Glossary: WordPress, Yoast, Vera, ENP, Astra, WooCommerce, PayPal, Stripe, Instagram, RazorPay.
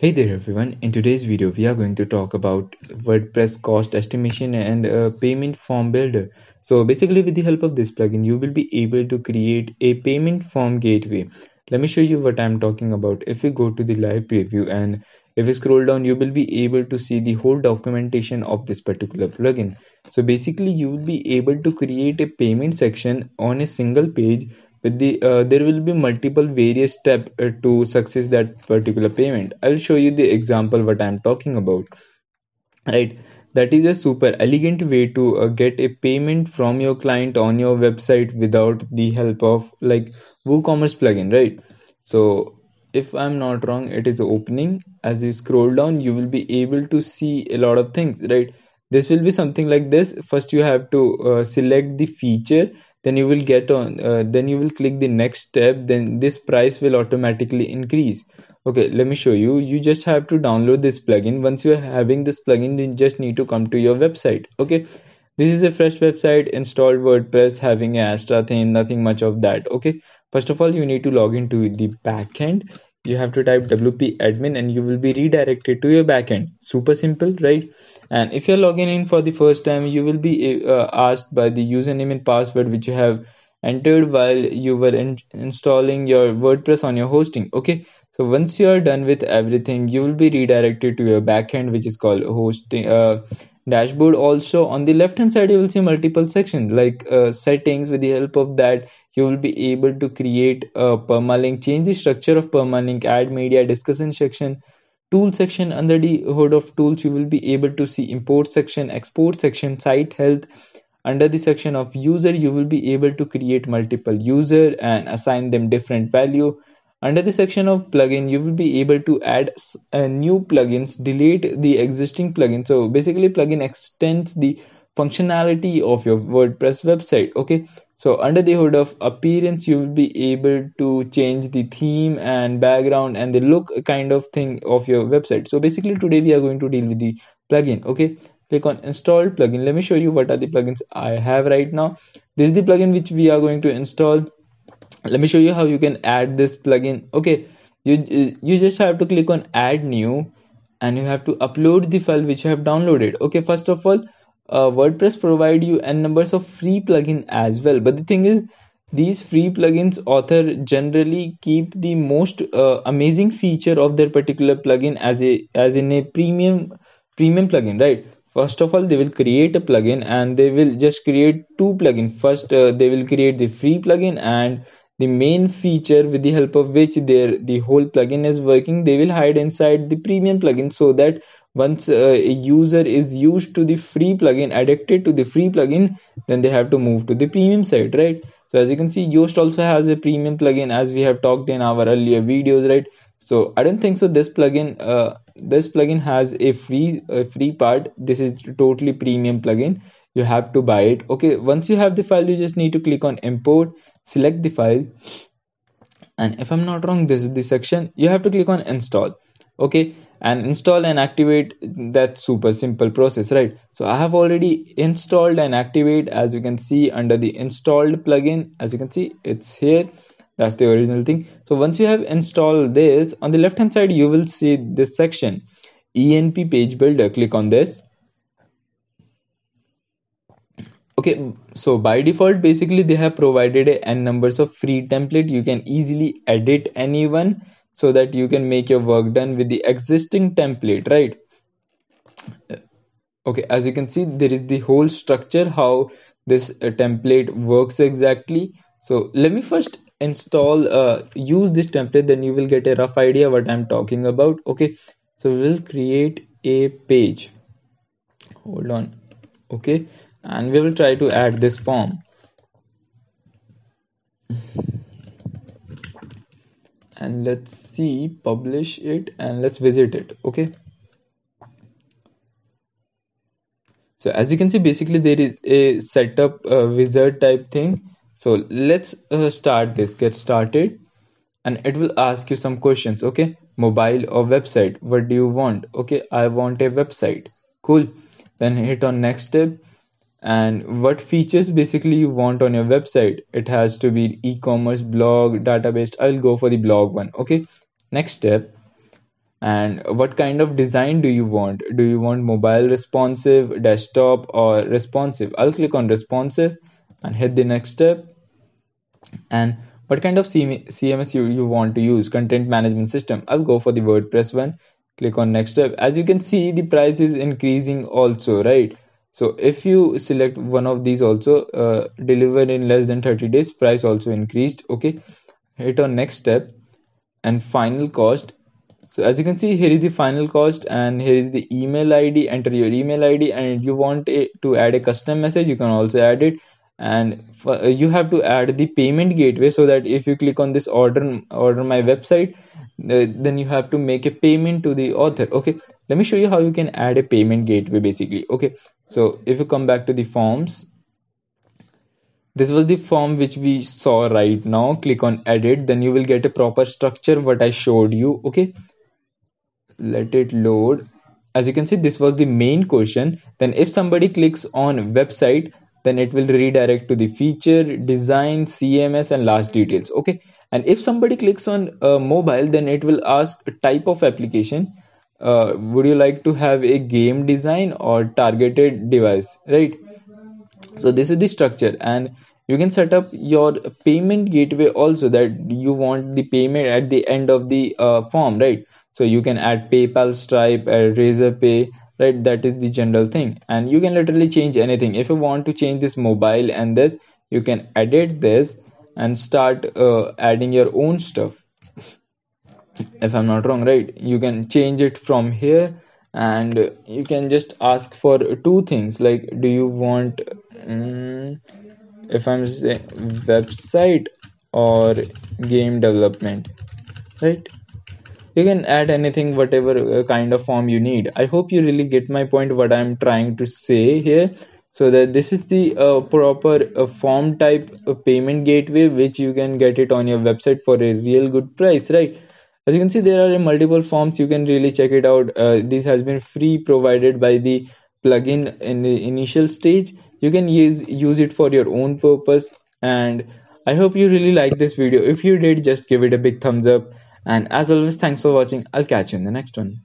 Hey there everyone, in today's video we are going to talk about WordPress cost estimation and payment form builder. So basically with the help of this plugin you will be able to create a payment form gateway. Let me show you what I'm talking about. If we go to the live preview and if we scroll down, you will be able to see the whole documentation of this particular plugin. So basically you will be able to create a payment section on a single page. With the there will be multiple various steps to success that particular payment. I'll show you the example what I'm talking about. Right, that is a super elegant way to get a payment from your client on your website without the help of like WooCommerce plugin, right? So if I'm not wrong, it is opening. As you scroll down, you will be able to see a lot of things, right? This will be something like this. First you have to select the feature, then you will get on then you will click the next step, then this price will automatically increase. Okay, let me show you. You just have to download this plugin. Once you are having this plugin, you just need to come to your website. Okay, this is a fresh website, installed WordPress, having an Astra theme, nothing much of that. Okay, first of all you need to log into the backend. You have to type WP admin and you will be redirected to your backend. Super simple, right? And if you're logging in for the first time, you will be asked by the username and password which you have entered while you were installing your WordPress on your hosting. Okay, so once you are done with everything, you will be redirected to your backend, which is called hosting dashboard. Also on the left hand side you will see multiple sections like settings. With the help of that you will be able to create a permalink, change the structure of permalink, add media, discussion section, tool section. Under the hood of tools you will be able to see import section, export section, site health. Under the section of user you will be able to create multiple user and assign them different value. Under the section of plugin you will be able to add new plugins, delete the existing plugin. So basically plugin extends the functionality of your WordPress website. Okay, so under the hood of appearance you will be able to change the theme and background and the look kind of thing of your website. So basically today we are going to deal with the plugin. Okay, click on installed plugin. Let me show you what are the plugins I have right now. This is the plugin which we are going to install. Let me show you how you can add this plugin. Okay, you just have to click on add new and you have to upload the file which you have downloaded. Okay, first of all WordPress provide you n numbers of free plugin as well, but the thing is these free plugins author generally keep the most amazing feature of their particular plugin as in a premium plugin, right? First of all they will create a plugin and they will just create two plugins. First they will create the free plugin and the main feature with the help of which the whole plugin is working, they will hide inside the premium plugin, so that once a user is used to the free plugin, addicted to the free plugin, then they have to move to the premium side, right? So as you can see Yoast also has a premium plugin as we have talked in our earlier videos, right? So I don't think so this plugin has a free part. This is totally premium plugin, you have to buy it. Okay, once you have the file you just need to click on import, select the file, and if I'm not wrong this is the section you have to click on install. Okay, and install and activate, that super simple process, right? So I have already installed and activate. As you can see under the installed plugin, as you can see it's here, that's the original thing. So once you have installed this, on the left hand side you will see this section ENP page builder, click on this. Okay, so by default basically they have provided a n numbers of free template, you can easily edit anyone so that you can make your work done with the existing template, right? Okay, as you can see there is the whole structure how this template works exactly. So let me first install use this template, then you will get a rough idea what I'm talking about. Okay, so we'll create a page, hold on. Okay, and we will try to add this form and let's see, publish it and let's visit it. Okay, so as you can see basically there is a setup wizard type thing. So let's start this, get started, and it will ask you some questions. Okay, mobile or website, what do you want? Okay, I want a website. Cool, then hit on next step, and what features basically you want on your website. It has to be e-commerce, blog, database. I'll go for the blog one. Okay, next step, and what kind of design do you want? Do you want mobile responsive, desktop, or responsive? I'll click on responsive and hit the next step. And what kind of CMS you want to use, content management system? I'll go for the WordPress one, click on next step. As you can see, the price is increasing also, right? So if you select one of these also, delivered in less than 30 days, price also increased. Okay, hit on next step and final cost. So as you can see, here is the final cost and here is the email ID. Enter your email ID, and if you want to add a custom message, you can also add it. And you have to add the payment gateway, so that if you click on this order my website, then you have to make a payment to the author. Okay, let me show you how you can add a payment gateway basically. Okay, so if you come back to the forms, this was the form which we saw right now. Click on edit, then you will get a proper structure what I showed you. Okay, let it load. As you can see, this was the main question. Then if somebody clicks on website, then it will redirect to the feature, design, CMS, and last details. Okay, and if somebody clicks on mobile, then it will ask a type of application. Would you like to have a game design or targeted device, right? So this is the structure, and you can set up your payment gateway also, that you want the payment at the end of the form, right? So you can add PayPal, Stripe, RazorPay, right? That is the general thing, and you can literally change anything. If you want to change this mobile and this, you can edit this and start adding your own stuff. If I'm not wrong, right? You can change it from here, and you can just ask for two things, like do you want if I'm saying website or game development, right? You can add anything, whatever kind of form you need. I hope you really get my point, what I'm trying to say here. So that this is the proper form type payment gateway, which you can get it on your website for a real good price, right? As you can see, there are multiple forms. You can really check it out. This has been free provided by the plugin in the initial stage. You can use it for your own purpose. And I hope you really like this video. If you did, just give it a big thumbs up. And as always, thanks for watching. I'll catch you in the next one.